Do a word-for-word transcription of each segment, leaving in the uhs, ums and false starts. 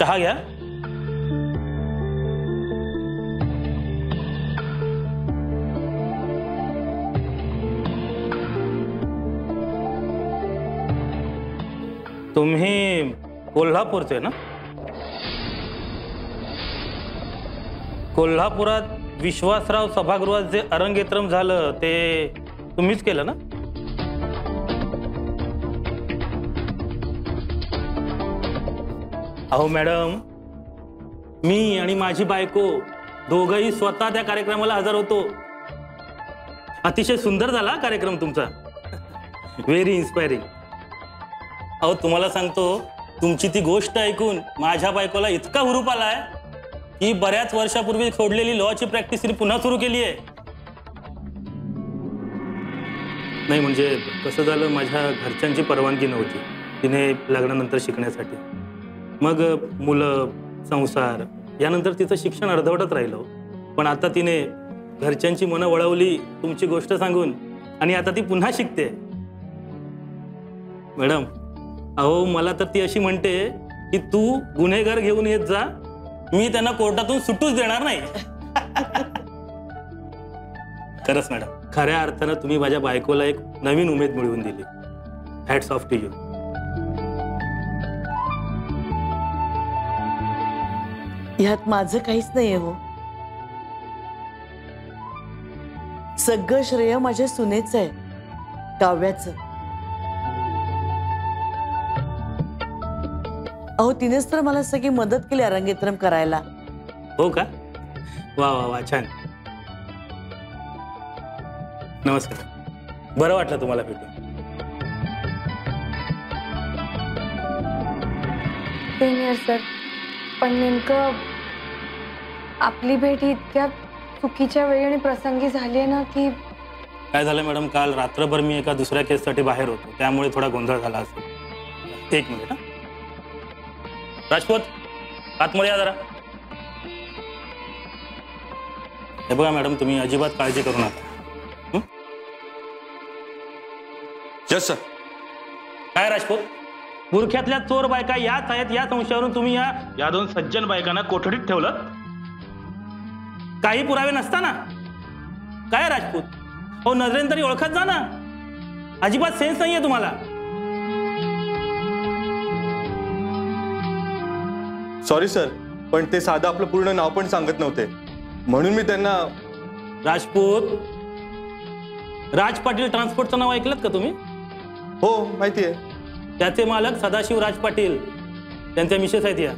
चहा घ्या. तुम्ही कोल्हापूरचे ना? कोल्हापुरात विश्वासराव सभागृहात जे अरंगेत्रम झालं ते तुम्हीच केलं ना? अहो मॅडम, मी आणि माझी बायको दोघंही स्वतः त्या कार्यक्रमाला हजर होतो. अतिशय सुंदर झाला कार्यक्रम तुमचा. Very inspiring. अहो तुम्हाला सांगतो, तुमची ती गोष्ट ऐकून माझ्या बायकोला इतका हुरूप आलाय की बऱ्याच वर्षापूर्वी सोडलेली लॉची प्रॅक्टिस तिने पुन्हा सुरू केली आहे. नाही म्हणजे कसं झालं, माझ्या घरच्यांची परवानगी नव्हती तिने लग्नानंतर शिकण्यासाठी. मग मुलं, संसार यानंतर तिचं शिक्षण अर्धवटच राहिलं. पण आता तिने घरच्यांची मनं वळवली तुमची गोष्ट सांगून, आणि आता ती पुन्हा शिकते. मॅडम अहो मला तर ती अशी म्हणते की तू गुन्हेगार घेऊन येत जा, मी त्यांना कोर्टातून सुटूच देणार नाही. खरंच मॅडम, खऱ्या अर्थानं तुम्ही माझ्या बायकोला एक नवीन उमेद मिळवून दिली. Hats off to you. यात माझं काहीच नाहीये हो. सगळं श्रेय माझ्या सुनेचं आहे, काव्याचं. अहो तिनेच तर मला सगळी मदत केली अरंगेत्रम करायला. हो का? वा वा वा, छान. नमस्कार, बरं वाटलं तुम्हाला भेटून. सिनियर सर, पण नेमकं आपली भेट इतक्या चुकीच्या वेळी आणि प्रसंगी झाली आहे ना की. काय झालं मॅडम, काल रात्रभर मी एका दुसऱ्या केससाठी बाहेर होतो, त्यामुळे थोडा गोंधळ झाला असेल. एक मिनिट. राजपूत, आतमध्ये या जरा. हे बघा मॅडम, तुम्ही अजिबात काळजी करू नका. Yes sir. काय राजपूत, बुरख्यातल्या चोर बायका याच आहेत या संशयावरून तुम्ही या या दोन सज्जन बायकांना कोठडीत ठेवलं काही पुरावे नसताना? काय राजपूत, हो नजरेन तरी ओळखत जा ना. अजिबात सेन्स नाहीये तुम्हाला. सॉरी सर, पण ते साधा आपलं पूर्ण नाव पण सांगत नव्हते, म्हणून मी त्यांना. राजपूत, राज पाटील ट्रान्सपोर्टचं नाव ऐकलं का तुम्ही? हो माहिती आहे. त्याचे मालक सदाशिव राज पाटील, त्यांच्या मिसेस आहेत या.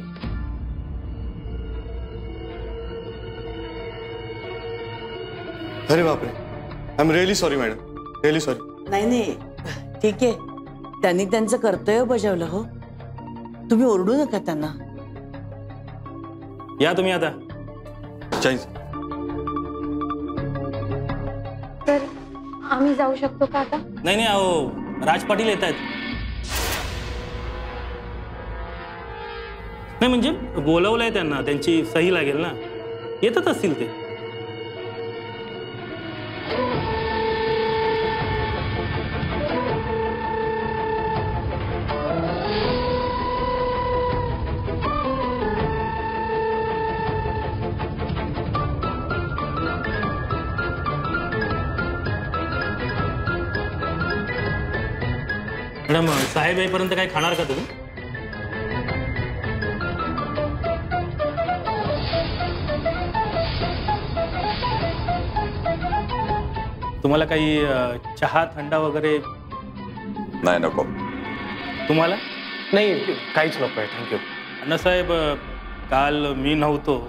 अरे बापरे, I am really sorry madam, really sorry. नाही नाही, ठीक आहे, त्यांनी त्यांचं कर्तव्य बजावलं. हो तुम्ही ओरडू नका त्यांना. या तुम्ही आता. तर आम्ही जाऊ शकतो का आता? नाही नाही अहो, राज पाटील येत आहेत. नाही म्हणजे बोलवलंय त्यांना, त्यांची सही लागेल ना. येतच असतील ते. मॅडम साहेब येईपर्यंत काय खाणार का तुम्ही? तुम्हाला काही चहा थंडा वगैरे? नाही नको. तुम्हाला? नाही काहीच नको आहे, थँक्यू. अण्णा साहेब, काल मी नव्हतो,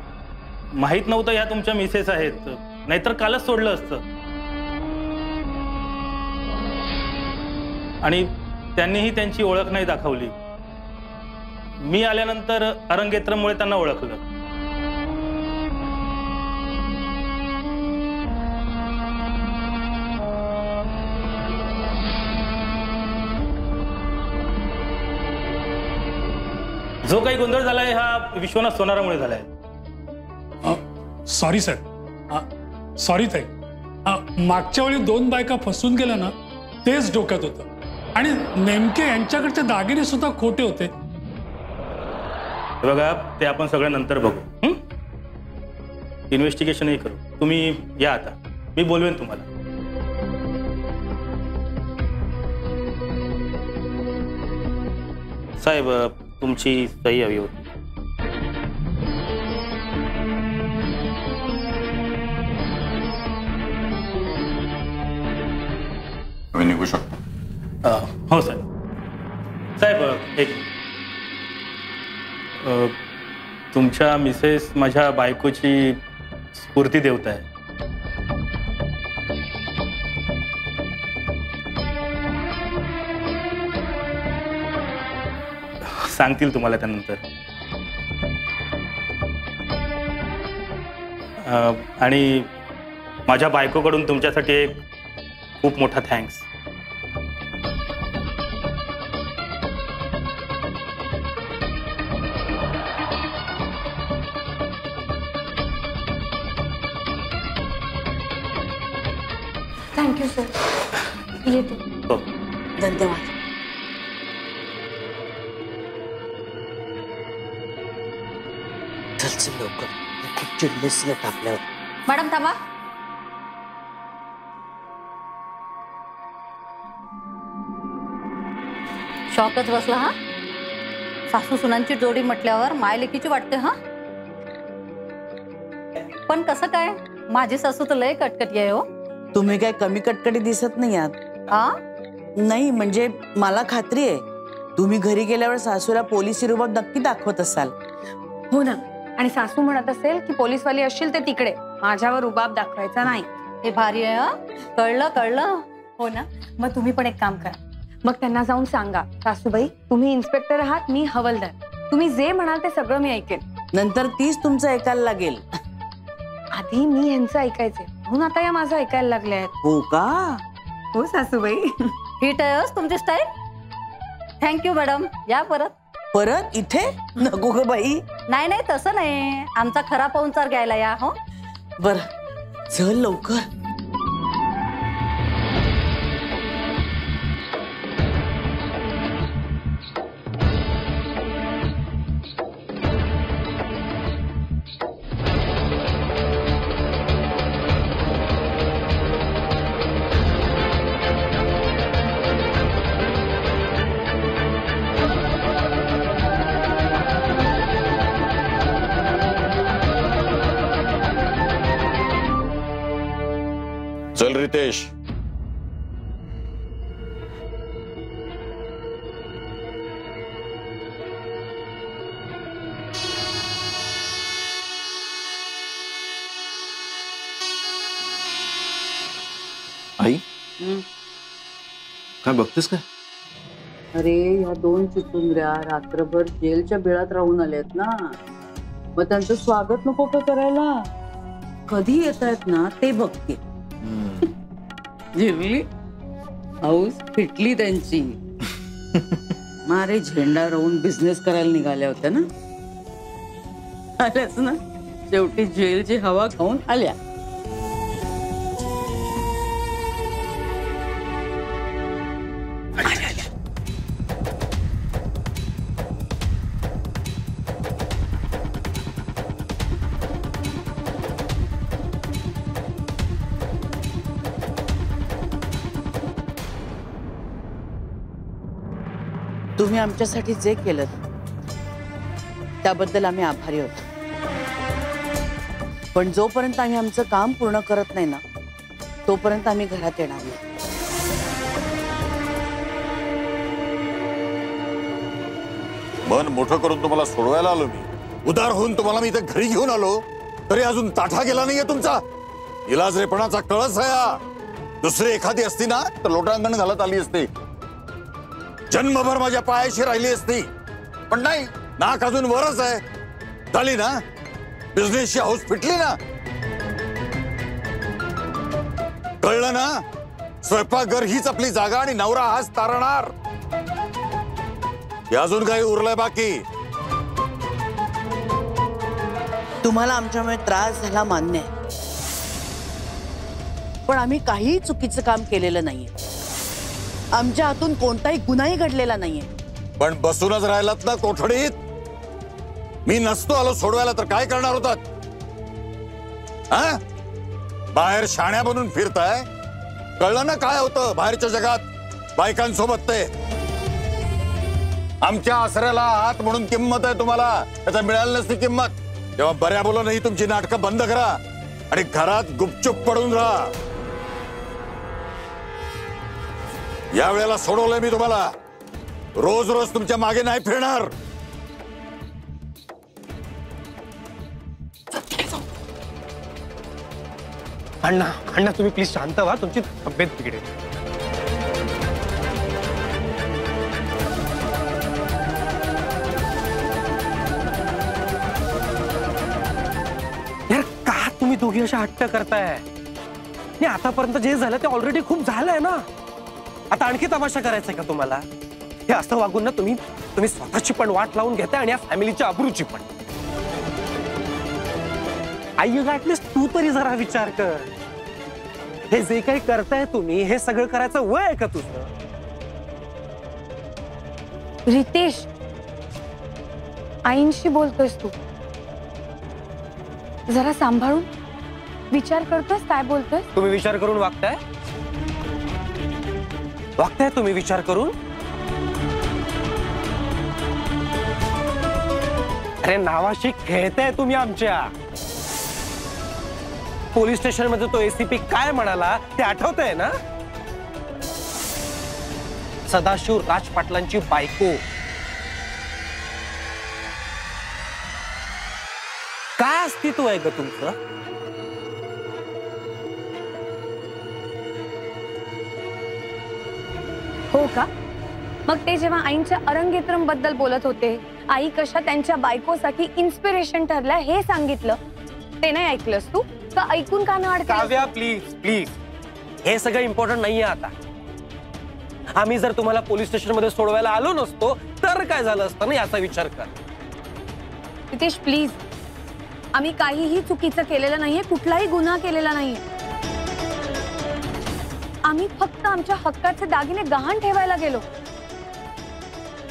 माहीत नव्हतं या तुमच्या मिसेस आहेत, नाहीतर कालच सोडलं असतं. आणि त्यांनीही त्यांची ओळख नाही दाखवली. मी आल्यानंतर अरंगेत्रमुळे त्यांना ओळखलं. जो काही गोंधळ झालाय हा विश्वनाथ सोनारामुळे झालाय. Sorry sir. सॉरी ताई, मागच्या वेळी दोन बायका फसून गेल्या ना, तेच डोक्यात होतं. आणि नेमके यांच्याकडचे दागिने सुद्धा खोटे होते. बघा ते आपण सगळं नंतर बघू, इन्व्हेस्टिगेशन ही करू। तुम्ही या आता, मी बोलवेन तुम्हाला। साहेब तुमची सही हवी होती। मी निघू शकतो? हो साहेब। साहेब एक तुमच्या मिसेस माझ्या बायकोची स्फूर्ती देवता आहे। सांगतील तुम्हाला त्यानंतर। आणि माझ्या बायकोकडून तुमच्यासाठी एक खूप मोठा थँक्स। Thank you sir. हो धन्यवाद। मॅडम थांबा, शॉकच बसला हा। सासू सुनांची जोडी म्हटल्यावर मायलेकीची वाटते हा, पण कसं काय? माझी सासू तर लय कटकटी आहे हो। तुम्ही काय कमी कटकटी दिसत नाही आहात। नाही म्हणजे मला खात्री आहे तुम्ही घरी गेल्यावर सासूला पोलिसी रूप नक्की दाखवत असाल। हो ना, आणि सासू म्हणत असेल की पोलीसवाली असतील ते तिकडे, माझ्यावर उबाब दाखवायचा नाही। हे भारी आहे, कळलं कळलं हो ना। मग तुम्ही पण एक काम करा, मग त्यांना जाऊन सांगा, सासूबाई तुम्ही इन्स्पेक्टर आहात, मी हवालदार, तुम्ही जे म्हणाल ते सगळं मी ऐकेन। नंतर तीच तुमचं ऐकायला लागेल। आधी मी यांचं ऐकायचे म्हणून आता या माझं ऐकायला लागले आहेत। हो का? हो सासूबाई हिट आहे तुमची स्टाईल। Thank you madam. या परत परत इथे नको ग बाई। नाही नाही तसं नाही, आमचा खरा पाहुणचार घ्यायला या हो। बर चल लवकर। चल रितेश। आई काय बघतेस काय? अरे ह्या दोन चितुंबऱ्या रात्रभर जेलच्या बेळात राहून आल्यात ना, मग त्यांचं स्वागत नको का करायला? कधी येत आहेत ना ते बघते। जेवली हाऊस फिटली त्यांची। मारे झेंडा राहून बिझनेस करायला निघाल्या होत्या ना, आल्याच ना शेवटी जेलची हवा खाऊन आल्या। तुम्ही आमच्यासाठी जे केलं त्याबद्दल आम्ही आभारी होतो, पण जोपर्यंत आम्ही आमचं काम पूर्ण करत नाही ना तोपर्यंत आम्ही घरात येणार नाही। मन मोठं करून तुम्हाला सोडवायला आलो मी, उदार होऊन तुम्हाला मी इथं घरी घेऊन आलो, तरी अजून ताठा गेला नाहीये तुमचा। इलाजरेपणाचा कळस आहे। दुसरी एखादी असती ना तर लोटांगण घालत आली असते, जन्मभर माझ्या पायाशी राहिली असती, पण नाही, नाक अजून वरच आहे। झाली ना बिझनेसची हाऊस फिटली ना, कळलं ना? स्वयंपाकघर हीच आपली जागा आणि नवरा हाच तारणार। हे अजून काही उरलंय बाकी? तुम्हाला आमच्यामुळे त्रास झाला मान्य आहे, पण आम्ही काही चुकीचं काम केलेलं नाहीये, आमच्या हातून कोणताही गुन्हाही घडलेला नाहीये। पण बसूनच राहिलात ना कोठडीत, मी नसतो आलो सोडवायला तर काय करणार होतात? हा? बाहेर शाण्या बनून फिरताय, कळलं ना काय होतं बाहेरच्या जगात बायकांसोबत ते? आमच्या आसऱ्याला हात म्हणून किंमत आहे तुम्हाला, त्याचा मिळाली नसती किंमत तेव्हा बऱ्या बोला नाही. तुमची नाटकं बंद करा आणि घरात गुपचूप पडून राहा. या वेळेला सोडवलंय मी तुम्हाला, रोज रोज तुमच्या मागे नाही फिरणार. अण्णा अण्णा तुम्ही प्लीज शांत व्हा, तुमची तब्येत बिघडेल. दोघी अशा हट्ट करताय? नाही, आतापर्यंत जे झालं ते ऑलरेडी खूप झालंय ना, आता आणखी तमाशा करायचा का तुम्हाला? हे असं वागून ना तुम्ही तुम्ही स्वतःची पण वाट लावून घेताय आणि या फॅमिलीच्या अब्रूची पण. आई ऍटलीस्ट तू तरी जरा विचार कर, हे जे काही करताय तुम्ही हे सगळं करायचं वय आहे का तुझं? रितेश, आईंशी बोलतोयस तू, जरा सांभाळून विचार करतोस काय बोलतोय? तुम्ही विचार करून वागताय वागताय तुम्ही विचार करून? अरे नावाशी खेळताय तुम्ही आमच्या. पोलीस स्टेशन मध्ये तो एसीपी काय म्हणाला ते आठवतंय ना? सदाशिव राज पाटलांची बायको काय अस्तित्व आहे ग तुमचं? हो का? मग ते जेव्हा आईंच्या अरंगेत्रम बद्दल बोलत होते, आई कशा त्यांच्या बायकोसाठी इन्स्पिरेशन ठरल्या हे सांगितलं, ते नाही ऐकलंस तू? का ऐकून का नाड? काव्या प्लीज प्लीज, हे सगळं इम्पॉर्टंट नाहीये आता. आम्ही जर तुम्हाला पोलीस स्टेशन मध्ये सोडवायला आलो नसतो तर काय झालं असतं ना, याचा विचार कर. रितेश प्लीज, आम्ही काहीही चुकीचं केलेलं नाहीये, कुठलाही गुन्हा केलेला नाहीये. आम्ही फक्त आमच्या हक्काचे दागिने गहाण ठेवायला गेलो.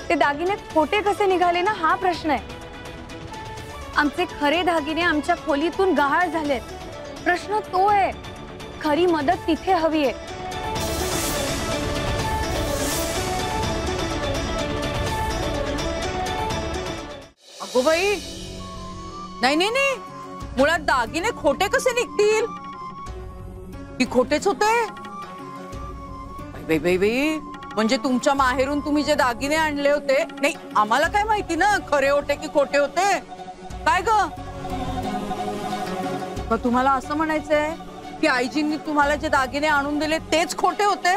ते दागिने खोटे कसे निघाले ना हा प्रश्न आहे. आमचे खरे दागिने आमच्या खोलीतून गहाळ झालेत, प्रश्न तो आहे. खरी मदत तिथे हवी आहे. अगो बाई, नाही नाही नाही, मुळात दागिने खोटे कसे निघतील? की खोटेच होते? बाई बाई बाई, म्हणजे तुमच्या माहेरून तुम्ही जे दागिने आणले होते, नाही आम्हाला काय माहिती ना खरे होते की खोटे होते? काय ग, मग तुम्हाला असं म्हणायचंय की आईजींनी तुम्हाला जे दागिने आणून दिले तेच खोटे होते?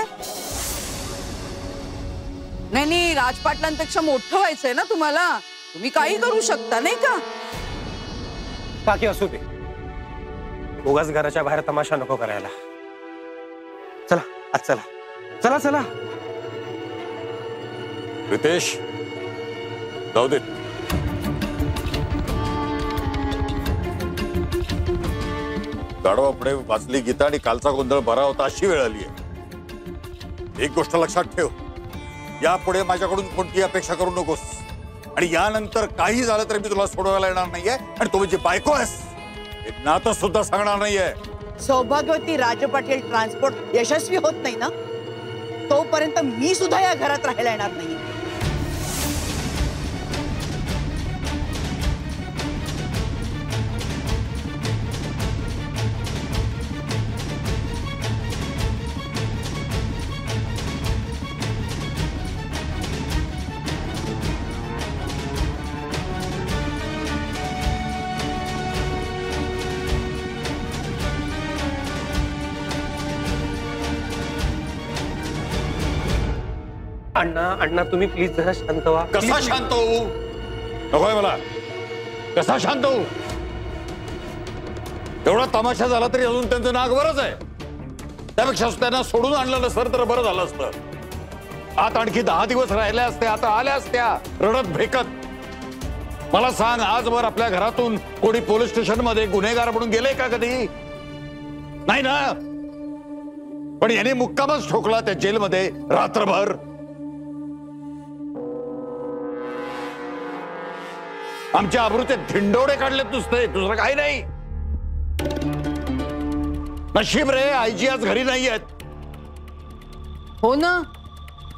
नाही नाही, राज पाटलांपेक्षा मोठं व्हायचंय ना तुम्हाला, तुम्ही काही करू शकता नाही का? बाकी असू दे, उगाच घराच्या बाहेर तमाशा नको करायला. चला आज चला चला चला. रितेश जाऊ दे, गाढवा पुढे वाचली गीता आणि कालचा गोंधळ बरा होता अशी वेळ आली आहे. एक गोष्ट लक्षात ठेव, यापुढे माझ्याकडून कोणती अपेक्षा करू नकोस. आणि यानंतर काही झालं तर मी तुला सोडवायला येणार नाहीये आणि तुम्ही जी बायको आहेस एक नातं सुद्धा सांगणार नाहीये. सौभाग्यवती राज पाटील ट्रान्सपोर्ट यशस्वी होत नाही ना तोपर्यंत मी सुद्धा या घरात राहायला येणार नाही. अण्णा अण्णा तुम्ही प्लीज जरा शांत व्हा. कसा शांत होऊ? नकोय मला, कसा शांत होऊ? एवढा तमाशा झाला तरी अजून त्यांचं नाक बरंच आहे, त्यापेक्षा त्यांना सोडून आणलं नसतं तर बरं झालं असतं. आता आणखी दहा दिवस राहिल्या असत्या, आता आल्या असत्या रडत भेकत. मला सांग, आजवर आपल्या घरातून कोणी पोलीस स्टेशन मध्ये गुन्हेगार म्हणून गेले का कधी? नाही ना. पण याने मुक्कामच ठोकला त्या जेलमध्ये रात्रभर. आमच्या आबरूचे धिंडोडे काढलेत नुसते, दुसरं काही नाही. नशीब रे आईजी आज घरी नाही आहेत. हो ना,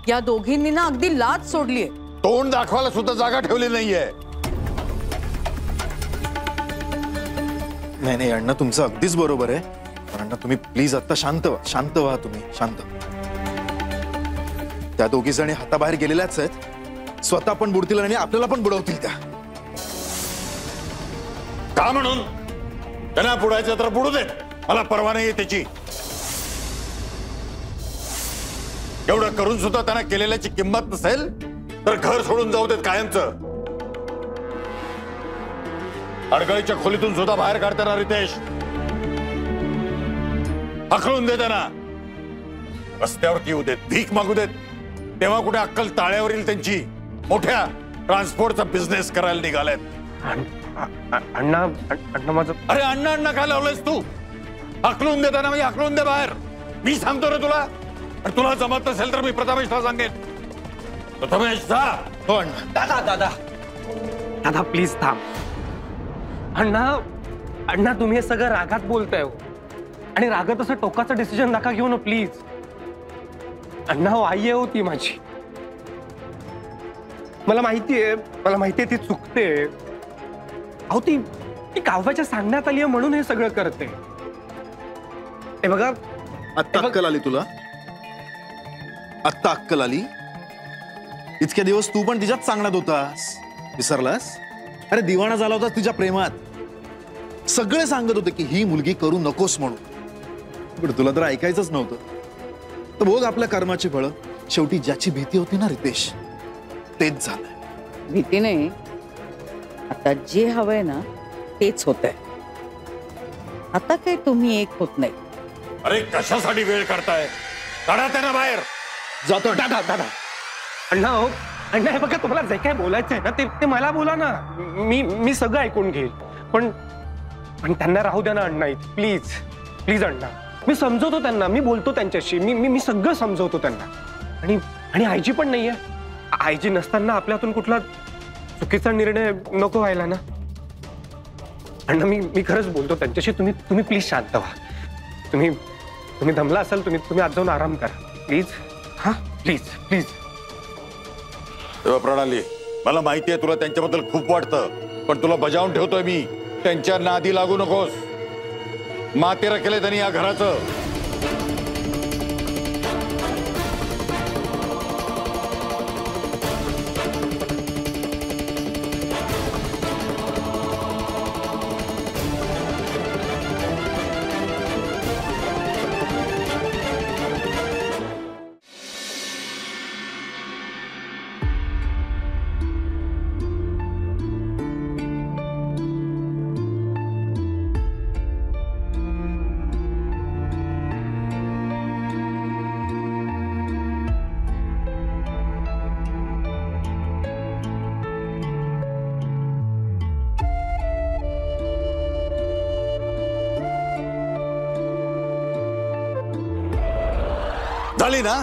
या दोघींनी ना अगदी लाज सोडलीय. तोंड दाखवायला सुद्धा जागा ठेवली नाहीये. नाही नाही अण्णा, तुमचं अगदीच बरोबर आहे. पण अण्णा तुम्ही प्लीज आता शांत व्हा, शांत व्हा तुम्ही, शांत. त्या दोघी जणी हाताबाहेर गेलेल्याच आहेत. स्वतः पण बुडतील आणि आपल्याला पण बुडवतील त्या. का म्हणून त्यांना बुडायचं तर बुडू देत, मला परवा नाही त्याची. एवढं करून सुद्धा त्यांना केलेल्याची किंमत नसेल तर घर सोडून जाऊ देत कायमचं. अडगळीच्या खोलीतून सुद्धा बाहेर काढताना रितेश अखळून देताना, रस्त्यावरती येऊ देत, भीक मागू देत, तेव्हा कुठे अक्कल ताळ्यावर येईल त्यांची. मोठ्या ट्रान्सपोर्टचा बिझनेस करायला निघाल्यात. अण्णा अण्णा माझं, अरे अण्णा अण्णा काय लावलंयस तू? अखळून देताना म्हणजे अखळून दे बाहेर. मी सांगतो रे तुला, आणि तुला जमत नसेल तर मी प्रथमेशला सांगेन. प्रथमेश जा. हो अण्णा. दादा दादा दादा प्लीज थांब. अण्णा अण्णा तुम्ही हे सगळं रागात बोलताय हो, आणि रागात असं टोकाचं डिसिजन नका घेऊ ना प्लीज. अण्णा हो, आई हो ती माझी. मला माहिती आहे, मला माहिती आहे ती चुकते. अहो ती ती काव्याच्या सांगण्यात आली आहे म्हणून हे सगळं करते. हे बघा आत्ता अक्कल आली तुला, आत्ता अक्कल आली. इतके दिवस तू पण तिच्याच सांगण्यात होतास, विसरलास? अरे दिवाणा झाला होता तिच्या प्रेमात. सगळे सांगत होते की ही मुलगी करू नकोस म्हणून, पण तुला तर ऐकायचंच नव्हतं. तर बघ आपल्या कर्माची फळं. शेवटी ज्याची भीती होती ना रितेश, तेच झालं. भीती नाही, आता जे हवंय ना तेच होतंय. आता काय तुम्ही एक होत नाही. अरे कशासाठी वेळ काढताय, काढा त्यांना बाहेर. जातो दादा दादा. अण्णा हो, अण्णा हे बघा तुम्हाला जे काय बोलायचं आहे ना ते ते मला बोला ना. मी मी सगळं ऐकून घेईल, पण पण त्यांना राहू द्या ना अण्णा. प्लीज प्लीज अण्णा, मी समजवतो त्यांना, मी बोलतो त्यांच्याशी, मी मी मी सगळं समजवतो त्यांना. आणि आणि आयजी पण नाही आहे. आयजी नसताना आपल्यातून कुठला चुकीचा निर्णय नको व्हायला ना. अण्णा मी मी खरंच बोलतो त्यांच्याशी. तुम्ही तुम्ही प्लीज शांत व्हा. तुम्ही तुम्ही दमला असाल, तुम्ही तुम्ही आज जाऊन आराम करा प्लीज. हां प्लीज प्लीज. तेव्हा प्रणाली, मला माहिती आहे तुला त्यांच्याबद्दल खूप वाटतं, पण तुला बजावून ठेवतोय मी. त्यांच्या नादी लागू नकोस. मातेरा केलं त्यांनी या घराचं. ना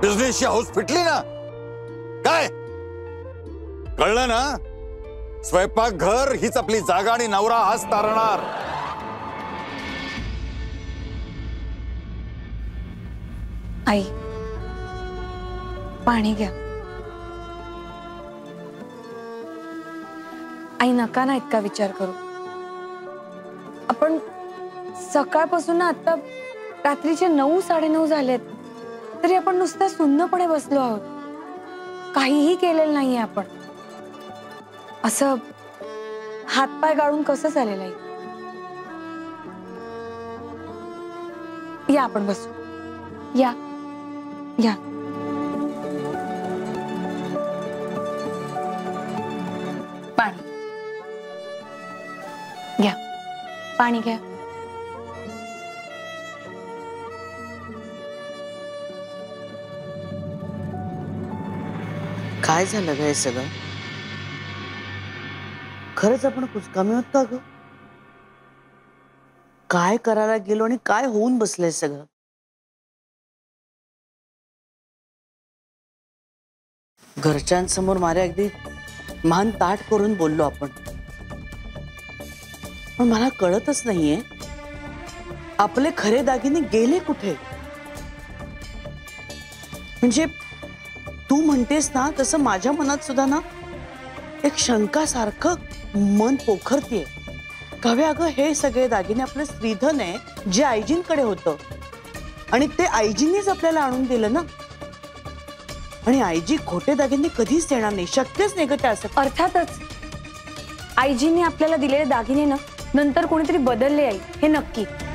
बिझनेसची हाऊस फिटली ना काय? कळलं ना? स्वयंपाक घर हीच आपली जागा आणि नवरा हाच तारणार. आई पाणी घ्या. आई नका ना इतका विचार करू. आपण सकाळपासून ना आता रात्रीचे नऊ साडे नऊ झालेत तरी आपण नुसतं सुन्नपणे बसलो आहोत. काहीही केलेलं नाहीये आपण. असं हातपाय गाळून कसं चालेल आई? या आपण बसू. या या. पाणी घ्या, पाणी घ्या. काय झालं ग हे सगळं? खरंच आपण कुचकामी होत का ग? काय करायला गेलो आणि काय होऊन बसलंय सगळं? घरच्यांसमोर माझ्या अगदी मान ताट करून बोललो आपण, पण मला कळतच नाहीये आपले खरे दागिने गेले कुठे। म्हणजे तू म्हणतेस ना तसं माझ्या मनात सुद्धा ना एक शंका सारखं मन पोखरते, कावे अगं हे सगळे दागिने आपले श्रीधन आहे जे आईजींकडे होतं आणि ते आईजींनीच आपल्याला आणून दिलं ना, आणि आईजी खोटे दागिने कधीच देणार नाही, शक्यच नाही ग असं। अर्थातच आईजींनी आपल्याला दिलेले दागिने ना नंतर कोणीतरी बदलले आहे हे नक्की।